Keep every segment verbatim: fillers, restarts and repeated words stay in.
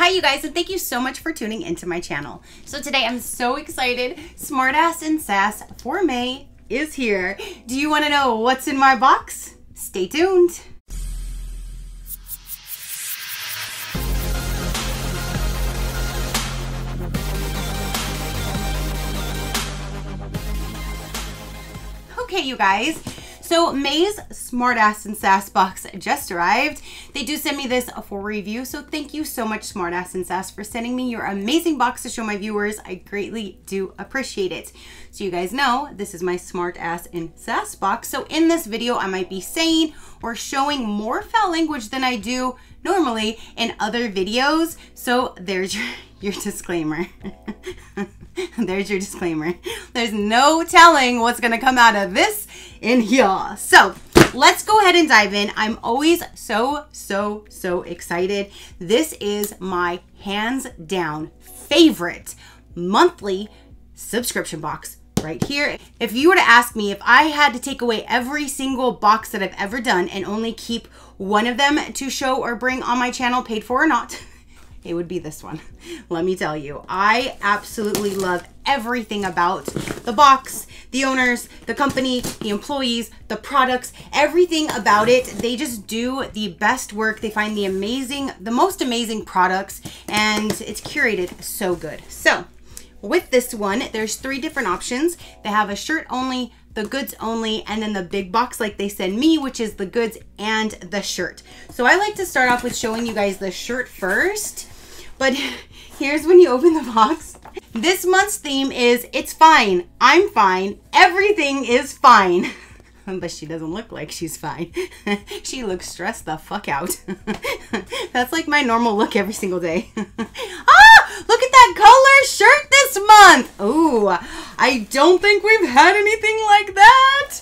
Hi you guys, and thank you so much for tuning into my channel. So today I'm so excited. Smartass and Sass for May is here. Do you want to know what's in my box? Stay tuned. Okay you guys, so May's Smartass and Sass box just arrived. They do send me this for review, so thank you so much Smartass and Sass for sending me your amazing box to show my viewers. I greatly do appreciate it. So you guys know this is my Smartass and Sass box, so in this video I might be saying or showing more foul language than I do normally in other videos, so there's your, your disclaimer. There's your disclaimer. There's no telling what's gonna come out of this in here. So let's go ahead and dive in. I'm always so, so, so excited. This is my hands down favorite monthly subscription box right here. If you were to ask me if I had to take away every single box that I've ever done and only keep one of them to show or bring on my channel, paid for or not, it would be this one. Let me tell you, I absolutely love everything about the box, the owners, the company, the employees, the products, everything about it. They just do the best work. They find the amazing, the most amazing products, and it's curated so good. So with this one, there's three different options. They have a shirt only, the goods only, and then the big box like they send me, which is the goods and the shirt. So I like to start off with showing you guys the shirt first, but here's when you open the box. This month's theme is it's fine, I'm fine, everything is fine. But she doesn't look like she's fine. She looks stressed the fuck out. That's like my normal look every single day. Ah, look at that color shirt this month. Oh, I don't think we've had anything like that.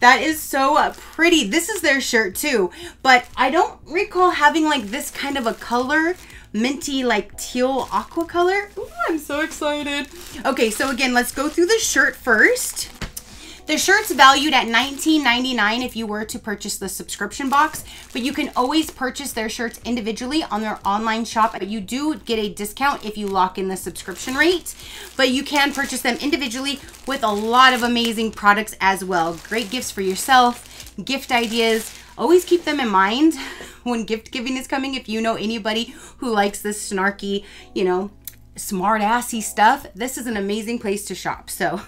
That is so pretty. This is their shirt too, but I don't recall having like this kind of a color, minty like teal aqua color. Ooh, I'm so excited. Okay, so again, let's go through the shirt first. The shirt's valued at nineteen ninety-nine if you were to purchase the subscription box, but you can always purchase their shirts individually on their online shop. But you do get a discount if you lock in the subscription rate, but you can purchase them individually with a lot of amazing products as well. Great gifts for yourself, gift ideas. Always keep them in mind when gift giving is coming. If you know anybody who likes this snarky, you know, smart-assy stuff, this is an amazing place to shop, so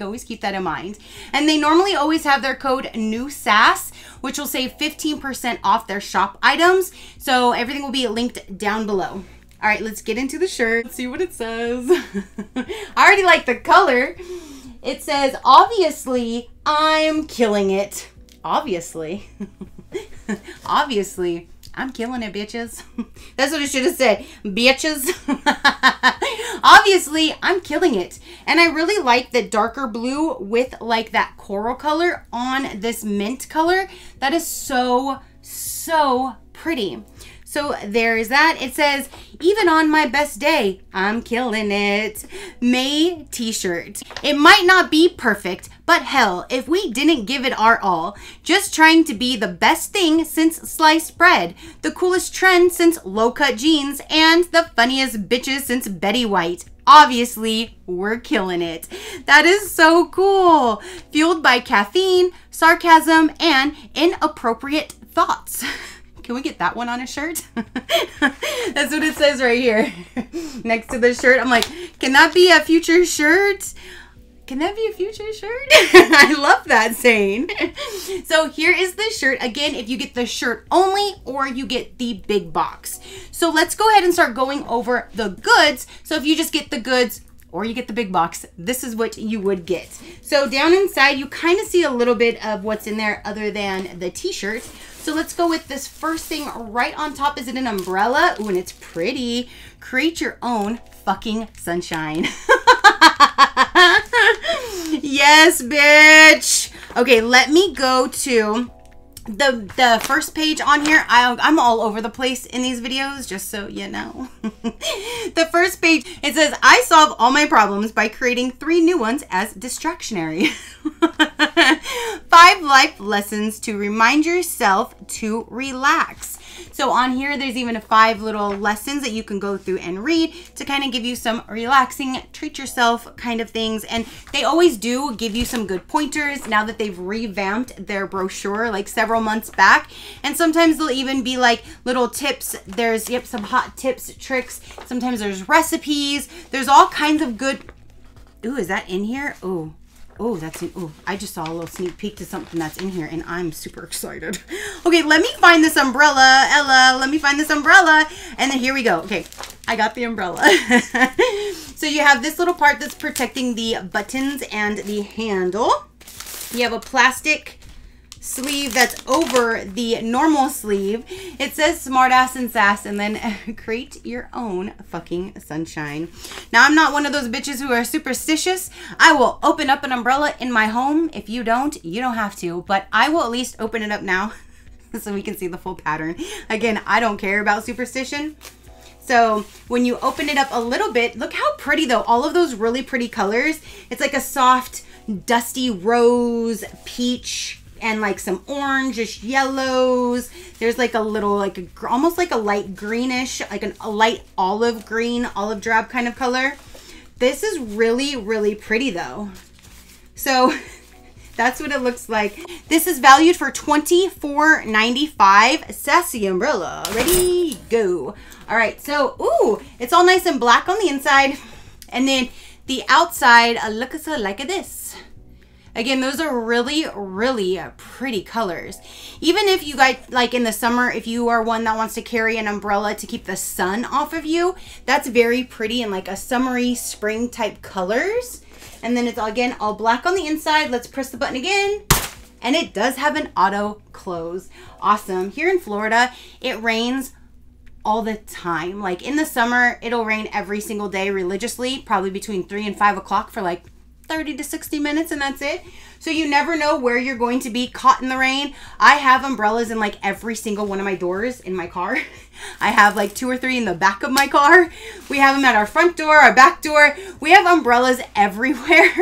always keep that in mind. And they normally always have their code new sass, which will save fifteen percent off their shop items, so everything will be linked down below. All right, let's get into the shirt. Let's see what it says. I already like the color. It says, obviously I'm killing it. Obviously. Obviously I'm killing it, bitches. That's what it should have said, bitches. Obviously, I'm killing it. And I really like the darker blue with like that coral color on this mint color. That is so, so pretty. So there's that. It says, even on my best day, I'm killing it. May t-shirt. It might not be perfect, but hell, if we didn't give it our all. Just trying to be the best thing since sliced bread, the coolest trend since low-cut jeans, and the funniest bitches since Betty White. Obviously, we're killing it. That is so cool. Fueled by caffeine, sarcasm, and inappropriate thoughts. Can we get that one on a shirt? That's what it says right here next to the shirt. I'm like, can that be a future shirt? Can that be a future shirt? I love that saying. So here is the shirt. Again, if you get the shirt only or you get the big box. So let's go ahead and start going over the goods. So if you just get the goods or you get the big box, this is what you would get. So down inside, you kind of see a little bit of what's in there other than the t-shirt. So let's go with this first thing right on top. Is it an umbrella? Ooh, and it's pretty. Create your own fucking sunshine. Yes, bitch. Okay, let me go to the the first page on here. I, I'm all over the place in these videos, just so you know. The first page, it says, I solve all my problems by creating three new ones as distractionary. Five life lessons to remind yourself to relax. So on here, there's even five little lessons that you can go through and read to kind of give you some relaxing, treat yourself kind of things. And they always do give you some good pointers now that they've revamped their brochure like several months back. And sometimes they'll even be like little tips. There's, yep, some hot tips, tricks. Sometimes there's recipes. There's all kinds of good. Ooh, is that in here? Ooh. Oh, that's in, oh, I just saw a little sneak peek to something that's in here and I'm super excited. Okay, let me find this umbrella, Ella, let me find this umbrella. And then here we go. Okay, I got the umbrella. So you have this little part that's protecting the buttons and the handle. You have a plastic sleeve that's over the normal sleeve. It says Smartass and Sass, and then create your own fucking sunshine. Now, I'm not one of those bitches who are superstitious. I will open up an umbrella in my home. If you don't, you don't have to, but I will at least open it up now so we can see the full pattern. Again, I don't care about superstition. So when you open it up a little bit, look how pretty though, all of those really pretty colors. It's like a soft, dusty rose, peach, and like some orangish yellows. There's like a little, like a, almost like a light greenish, like an, a light olive green, olive drab kind of color. This is really, really pretty though. So that's what it looks like. This is valued for twenty-four ninety-five. Sassy umbrella, ready, go. All right, so, ooh, it's all nice and black on the inside. And then the outside, uh, look at like this. Again, those are really, really pretty colors. Even if you guys, like in the summer, if you are one that wants to carry an umbrella to keep the sun off of you, that's very pretty and like a summery spring type colors. And then it's again, all black on the inside. Let's press the button again. And it does have an auto close. Awesome. Here in Florida, it rains all the time. Like in the summer, it'll rain every single day religiously, probably between three and five o'clock for like thirty to sixty minutes, and that's it. So you never know where you're going to be caught in the rain. I have umbrellas in like every single one of my doors in my car. I have like two or three in the back of my car. We have them at our front door, our back door. We have umbrellas everywhere.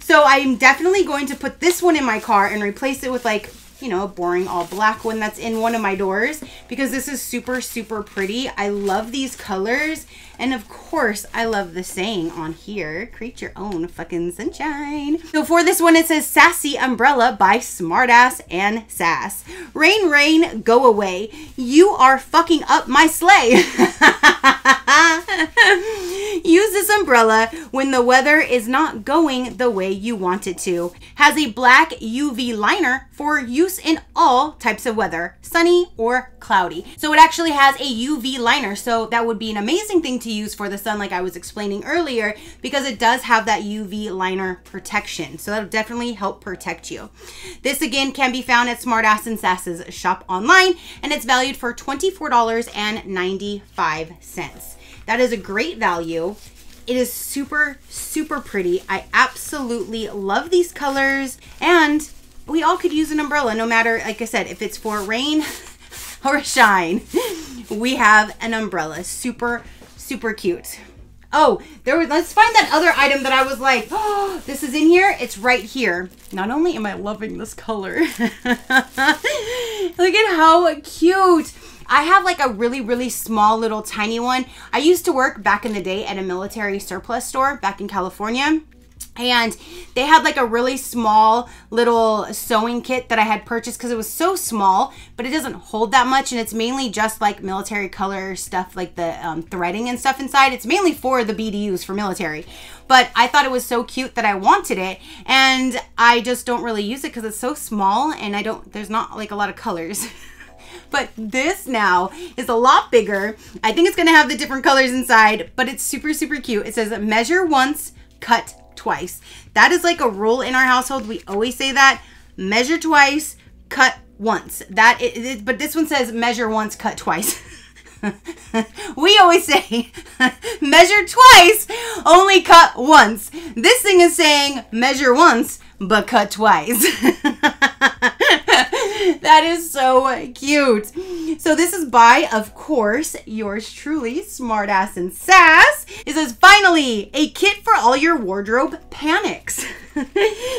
So I'm definitely going to put this one in my car and replace it with like, you know, a boring all black one that's in one of my doors, because this is super, super pretty. I love these colors. And of course, I love the saying on here, create your own fucking sunshine. So for this one, it says Sassy Umbrella by Smartass and Sass. Rain, rain, go away. You are fucking up my sleigh. Use this umbrella when the weather is not going the way you want it to. Has a black U V liner for use in all types of weather, sunny or cloudy. So it actually has a U V liner. So that would be an amazing thing to use for the sun, like I was explaining earlier, because it does have that U V liner protection. So that'll definitely help protect you. This again can be found at Smartass and Sass's shop online, and it's valued for twenty-four ninety-five. That is a great value. It is super, super pretty. I absolutely love these colors, and we all could use an umbrella, no matter, like I said, if it's for rain or shine, we have an umbrella. Super, super cute. Oh, there was, let's find that other item that I was like, oh, this is in here. It's right here. Not only am I loving this color, look at how cute. I have like a really, really small little tiny one. I used to work back in the day at a military surplus store back in California, and they had like a really small little sewing kit that I had purchased because it was so small, but it doesn't hold that much. And it's mainly just like military color stuff, like the um, threading and stuff inside. It's mainly for the B D Us, for military. But I thought it was so cute that I wanted it, and I just don't really use it because it's so small and I don't, there's not like a lot of colors. But this now is a lot bigger. I think it's going to have the different colors inside, but it's super, super cute. It says measure once, cut twice. That is like a rule in our household. We always say that, measure twice, cut once. That it, it, but this one says measure once, cut twice. We always say measure twice, only cut once. This thing is saying measure once, but cut twice. That is so cute. So this is by, of course, yours truly, Smartass and Sass. It says, finally, a kit for all your wardrobe panics.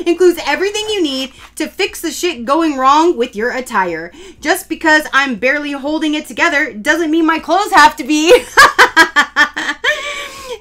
Includes everything you need to fix the shit going wrong with your attire. Just because I'm barely holding it together doesn't mean my clothes have to be.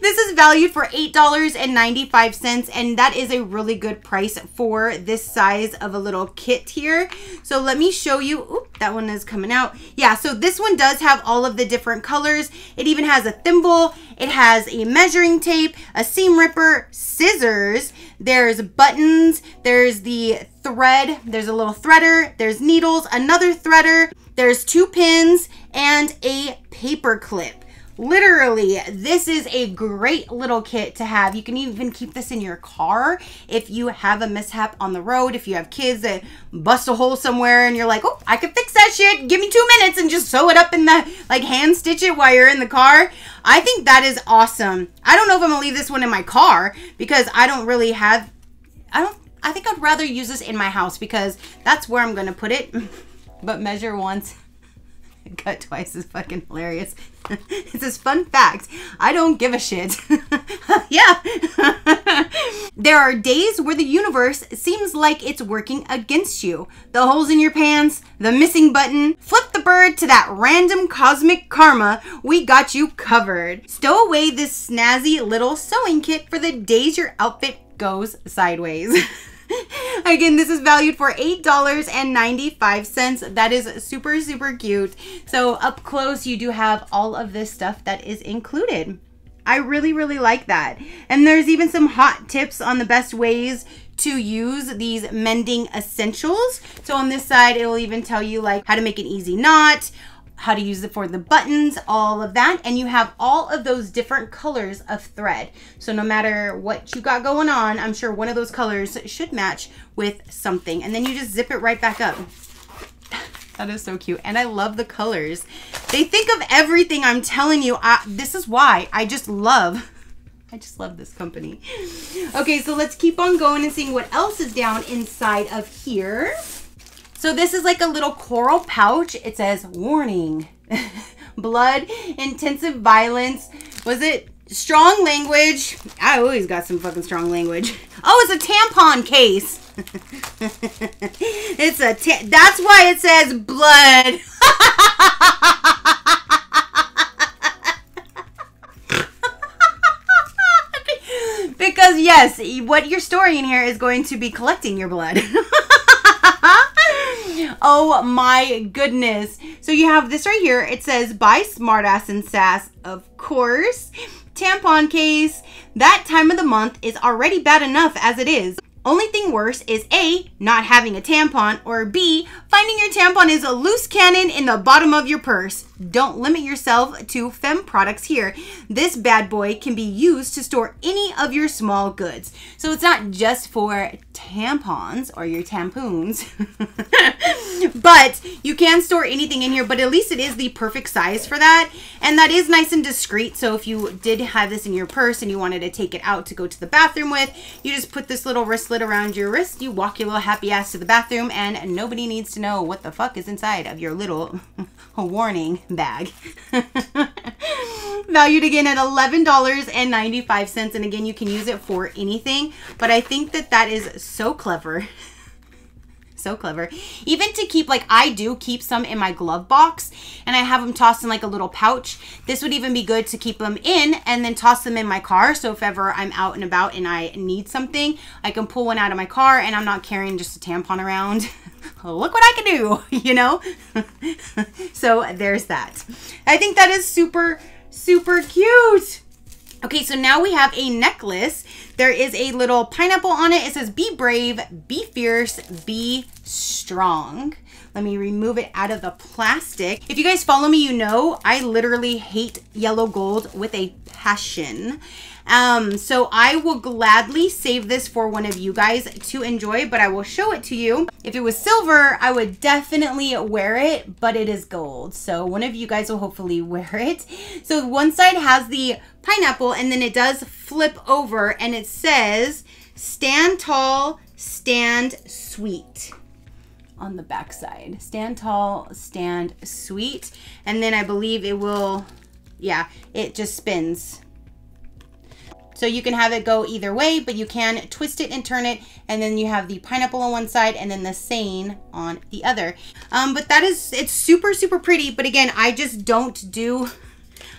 This is valued for eight dollars and ninety-five cents, and that is a really good price for this size of a little kit here. So let me show you. Oop, that one is coming out. Yeah, so this one does have all of the different colors. It even has a thimble. It has a measuring tape, a seam ripper, scissors. There's buttons. There's the thread. There's a little threader. There's needles, another threader. There's two pins and a paper clip. Literally, this is a great little kit to have. You can even keep this in your car if you have a mishap on the road, if you have kids that bust a hole somewhere and you're like, oh, I could fix that shit. Give me two minutes and just sew it up in the, like, hand stitch it while you're in the car. I think that is awesome. I don't know if I'm gonna leave this one in my car because I don't really have, I don't, I think I'd rather use this in my house because that's where I'm gonna put it. But measure once, cut twice is fucking hilarious. It says, fun fact, I don't give a shit. Yeah. There are days where the universe seems like it's working against you. The holes in your pants, the missing button, flip the bird to that random cosmic karma, we got you covered. Stow away this snazzy little sewing kit for the days your outfit goes sideways. Again, this is valued for eight dollars and ninety-five cents. That is super, super cute. So up close, you do have all of this stuff that is included. I really, really like that. And there's even some hot tips on the best ways to use these mending essentials. So on this side, it'll even tell you like how to make an easy knot, how to use it for the buttons, all of that. And you have all of those different colors of thread. So no matter what you got going on, I'm sure one of those colors should match with something. And then you just zip it right back up. That is so cute. And I love the colors. They think of everything. I'm telling you, I, this is why I just love, I just love this company. Okay, so let's keep on going and seeing what else is down inside of here. So this is like a little coral pouch. It says, warning, blood, intensive violence. Was it strong language? I always got some fucking strong language. Oh, it's a tampon case. It's a, ta that's why it says blood. Because yes, what you're storing in here is going to be collecting your blood. Oh my goodness. So you have this right here. It says by Smartass and Sass, of course. Tampon case. That time of the month is already bad enough as it is. Only thing worse is A, not having a tampon, or B, finding your tampon is a loose cannon in the bottom of your purse. Don't limit yourself to femme products here. This bad boy can be used to store any of your small goods. So it's not just for tampons or your tampoons, but you can store anything in here, but at least it is the perfect size for that. And that is nice and discreet. So if you did have this in your purse and you wanted to take it out to go to the bathroom with, you just put this little wristlet around your wrist, you walk your little happy ass to the bathroom, and nobody needs to know what the fuck is inside of your little warning bag. Valued again at eleven dollars and ninety-five cents, and again, you can use it for anything, but I think that that is so clever. So clever. Even to keep, like, I do keep some in my glove box and I have them tossed in like a little pouch. This would even be good to keep them in and then toss them in my car. So if ever I'm out and about and I need something, I can pull one out of my car and I'm not carrying just a tampon around. Look what I can do, you know? So there's that. I think that is super, super cute. Okay, so now we have a necklace. There is a little pineapple on it. It says, be brave, be fierce, be strong. Let me remove it out of the plastic. If you guys follow me, you know, I literally hate yellow gold with a passion. Um, so I will gladly save this for one of you guys to enjoy, but I will show it to you. If it was silver, I would definitely wear it, but it is gold. So one of you guys will hopefully wear it. So one side has the pineapple and then it does flip over and it says, stand tall, stand sweet. on the back side. Stand tall, stand sweet. And then I believe it will, yeah, it just spins. So you can have it go either way, but you can twist it and turn it, and then you have the pineapple on one side and then the seine on the other. Um, but that is, it's super, super pretty. But again, I just don't do,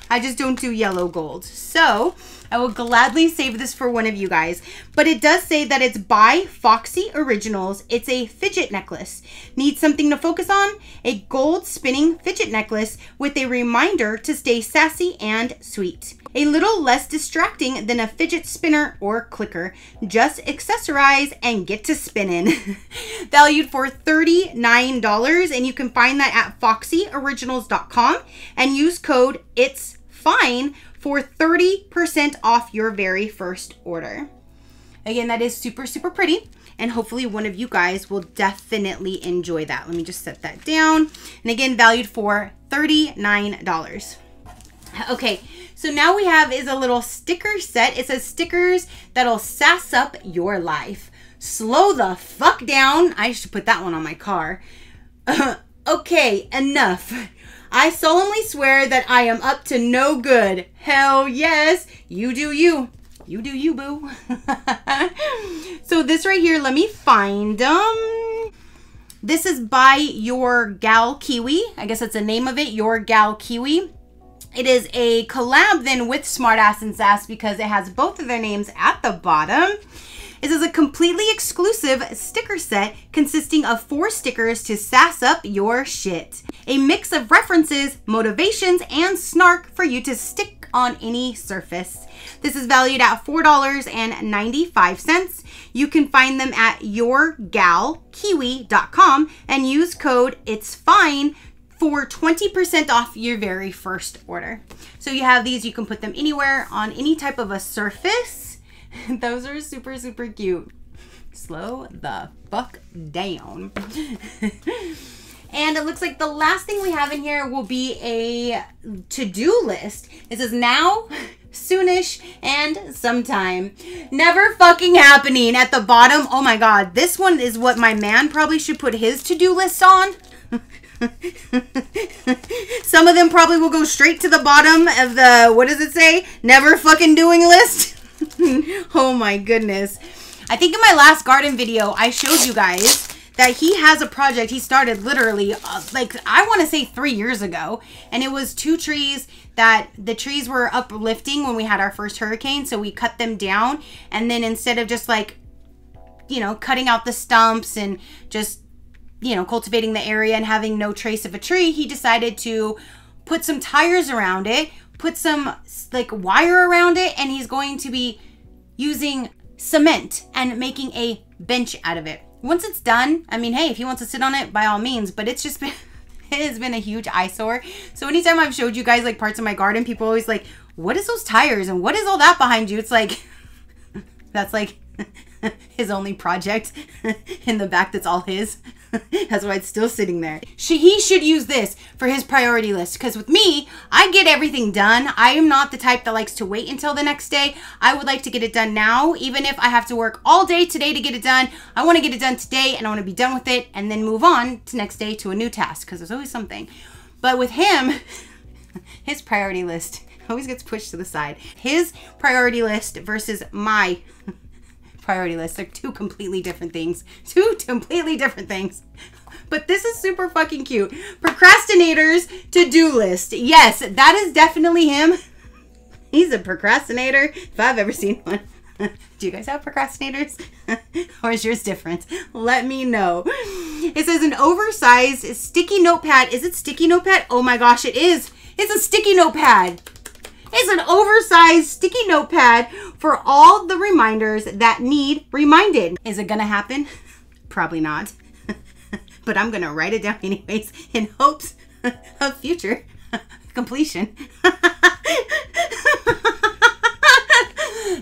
I just don't do yellow gold. So I will gladly save this for one of you guys. But it does say that it's by Foxy Originals. It's a fidget necklace. Need something to focus on? A gold spinning fidget necklace with a reminder to stay sassy and sweet. A little less distracting than a fidget spinner or clicker. Just accessorize and get to spinning. Valued for thirty-nine dollars, and you can find that at foxy originals dot com and use code It's Fine for thirty percent off your very first order. Again, that is super, super pretty. And hopefully one of you guys will definitely enjoy that. Let me just set that down. And again, valued for thirty-nine dollars. Okay, so now we have is a little sticker set. It says stickers that'll sass up your life. Slow the fuck down. I should put that one on my car. Okay, enough. I solemnly swear that I am up to no good. Hell yes, you do you. You do you, boo. So this right here, let me find them. Um, this is by Your Gal Kiwi. I guess that's the name of it, Your Gal Kiwi. It is a collab then with Smartass and Sass because it has both of their names at the bottom. This is a completely exclusive sticker set consisting of four stickers to sass up your shit. A mix of references, motivations, and snark for you to stick on any surface. This is valued at four ninety-five. You can find them at your gal kiwi dot com and use code It's Fine for twenty percent off your very first order. So you have these, you can put them anywhere on any type of a surface. Those are super, super cute. Slow the fuck down. And it looks like the last thing we have in here will be a to-do list. It says now, soonish, and sometime. Never fucking happening at the bottom. Oh my God, this one is what my man probably should put his to-do list on. Some of them probably will go straight to the bottom of the, what does it say? Never fucking doing list. Oh my goodness. I think in my last garden video, I showed you guys that he has a project he started literally uh, like I want to say three years ago, and it was two trees that the trees were uplifting when we had our first hurricane, so we cut them down, and then instead of just like, you know, cutting out the stumps and just, you know, cultivating the area and having no trace of a tree, he decided to put some tires around it, put some like wire around it, and he's going to be using cement and making a bench out of it. Once it's done, I mean, hey, if he wants to sit on it, by all means, but it's just been, it has been a huge eyesore. So anytime I've showed you guys like parts of my garden, people are always like, what is those tires? And what is all that behind you? It's like, that's like his only project in the back that's all his. That's why it's still sitting there. She, he should use this for his priority list, because with me, I get everything done. I am not the type that likes to wait until the next day. I would like to get it done now, even if I have to work all day today to get it done. I want to get it done today, and I want to be done with it and then move on to next day to a new task, because there's always something. But with him, his priority list always gets pushed to the side. His priority list versus my priority list. They're two completely different things. Two completely different things. But this is super fucking cute. Procrastinator's to-do list. Yes, that is definitely him. He's a procrastinator if I've ever seen one. Do you guys have procrastinators? Or is yours different? Let me know. It says an oversized sticky notepad. Is it sticky notepad? Oh my gosh, it is. It's a sticky notepad. It's an oversized sticky notepad for all the reminders that need reminded. Is it gonna happen? Probably not. But I'm gonna write it down anyways in hopes of future completion.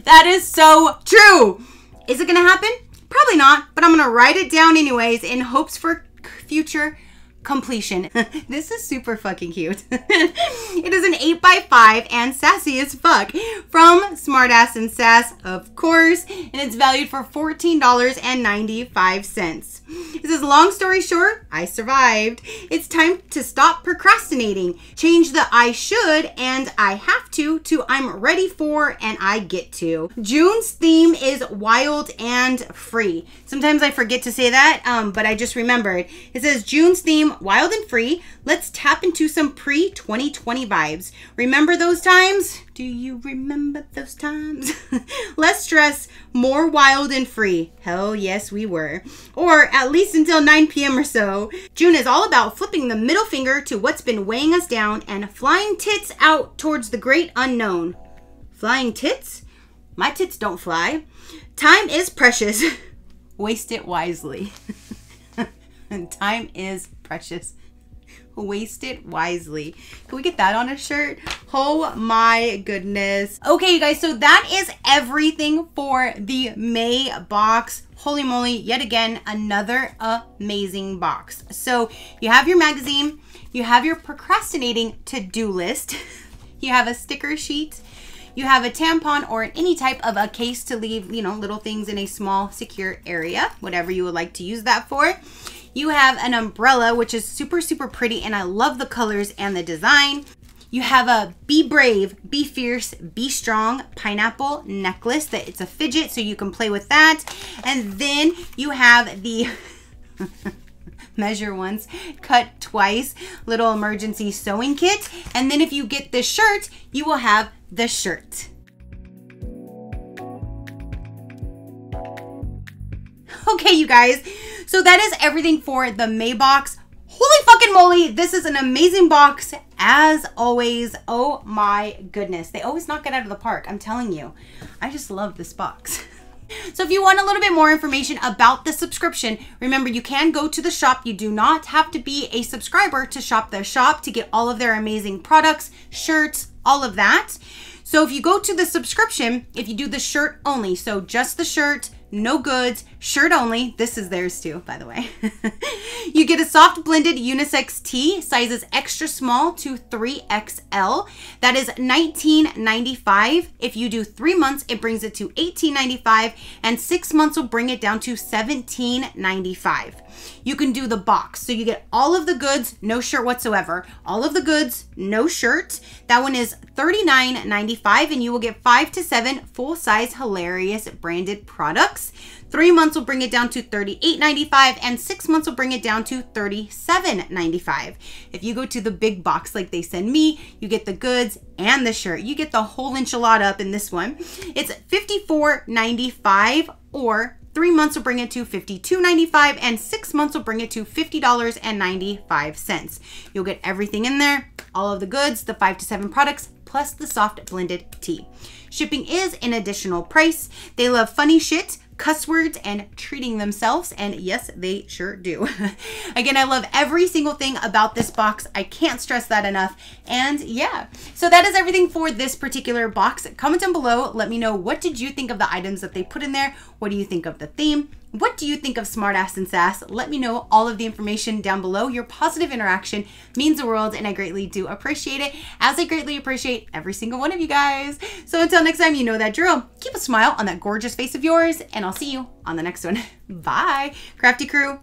That is so true. Is it gonna happen? Probably not, but I'm gonna write it down anyways in hopes for future completion. This is super fucking cute. It is an eight by five and sassy as fuck from Smartass and Sass, of course, and it's valued for fourteen ninety-five. It says, long story short, I survived. It's time to stop procrastinating. Change the I should and I have to to I'm ready for and I get to. June's theme is wild and free. Sometimes I forget to say that, um, but I just remembered. It says, June's theme, wild and free. Let's tap into some pre twenty twenty vibes. Remember those times? Do you remember those times? Less stress, more wild and free. Hell yes, we were. Or at least until nine p m or so. June is all about flipping the middle finger to what's been weighing us down and flying tits out towards the great unknown. Flying tits? My tits don't fly. Time is precious. Waste it wisely. And time is precious. Waste it wisely. Can we get that on a shirt? Oh my goodness. Okay, you guys, so that is everything for the May box. Holy moly, yet again, another amazing box. So you have your magazine, you have your procrastinating to-do list, you have a sticker sheet, you have a tampon or any type of a case to leave, you know, little things in a small, secure area, whatever you would like to use that for. You have an umbrella, which is super, super pretty, and I love the colors and the design. You have a Be Brave, Be Fierce, Be Strong pineapple necklace that it's a fidget, so you can play with that. And then you have the measure once, cut twice, little emergency sewing kit. And then if you get this shirt, you will have the shirt. Okay, you guys. So that is everything for the May box. Holy fucking moly, this is an amazing box as always. Oh my goodness. They always knock it out of the park, I'm telling you. I just love this box. So if you want a little bit more information about the subscription, remember you can go to the shop. You do not have to be a subscriber to shop their shop to get all of their amazing products, shirts, all of that. So if you go to the subscription, if you do the shirt only, so just the shirt, no goods, shirt only. This is theirs too, by the way. You get a soft blended unisex tee, sizes extra small to three X L. That is nineteen ninety-five. If you do three months, it brings it to eighteen ninety-five, and six months will bring it down to seventeen ninety-five. You can do the box. So you get all of the goods, no shirt whatsoever. All of the goods, no shirt. That one is thirty-nine ninety-five, and you will get five to seven full-size hilarious branded products. Three months will bring it down to thirty-eight ninety-five, and six months will bring it down to thirty-seven ninety-five. If you go to the big box like they send me, you get the goods and the shirt. You get the whole enchilada up in this one. It's fifty-four ninety-five, or three months will bring it to fifty-two ninety-five, and six months will bring it to fifty ninety-five. You'll get everything in there, all of the goods, the five to seven products, plus the soft blended tea. Shipping is an additional price. They love funny shit, cuss words, and treating themselves, and yes, they sure do. Again, I love every single thing about this box. I can't stress that enough. And yeah, so that is everything for this particular box. Comment down below, let me know, what did you think of the items that they put in there? What do you think of the theme? What do you think of Smartass and Sass? Let me know all of the information down below. Your positive interaction means the world, and I greatly do appreciate it, as I greatly appreciate every single one of you guys. So until next time, you know that drill. Keep a smile on that gorgeous face of yours, and I'll see you on the next one. Bye. Crafty Crew.